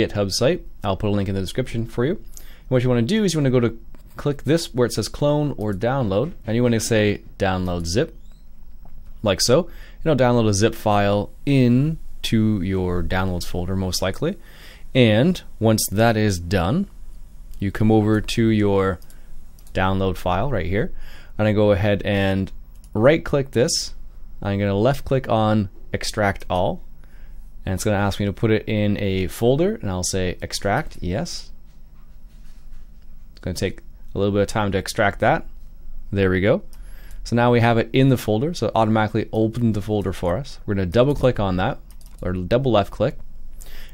GitHub site. I'll put a link in the description for you. And what you want to do is you want to go to click this where it says clone or download, and you want to say download zip, like so. And it'll download a zip file into your downloads folder most likely. And once that is done, you come over to your download file right here, and I go ahead and right click this. I'm going to left click on extract all, and it's going to ask me to put it in a folder, and I'll say extract, yes. It's going to take a little bit of time to extract that. There we go. So now we have it in the folder, so it automatically opened the folder for us. We're going to double click on that, or double left click,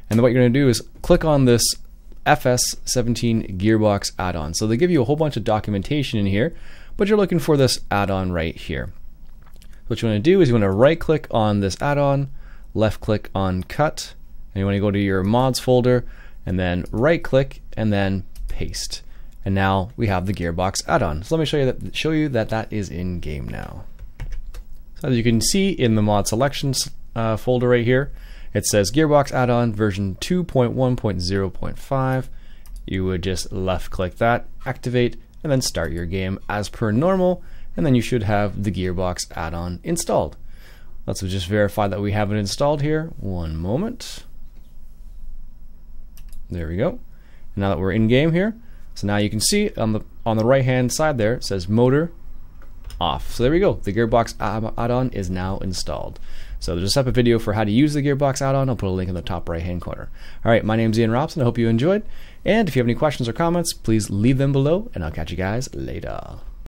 and what you're going to do is click on this FS17 Gearbox add-on. So they give you a whole bunch of documentation in here, but you're looking for this add-on right here. What you want to do is you want to right click on this add-on, left click on cut, and you want to go to your mods folder, and then right click and then paste. And now we have the Gearbox add-on. So let me show you that that is in game now. So as you can see in the mod selections folder right here, it says Gearbox add-on version 2.1.0.5. You would just left click that, activate, and then start your game as per normal, and then you should have the Gearbox add-on installed. Let's just verify that we have it installed here. One moment. There we go. Now that we're in game here, so now you can see on the right hand side there, it says motor off. So there we go, the Gearbox add-on is now installed. So there's a separate video for how to use the Gearbox add-on. I'll put a link in the top right hand corner. All right, my name's Iain Robson. I hope you enjoyed. And if you have any questions or comments, please leave them below, and I'll catch you guys later.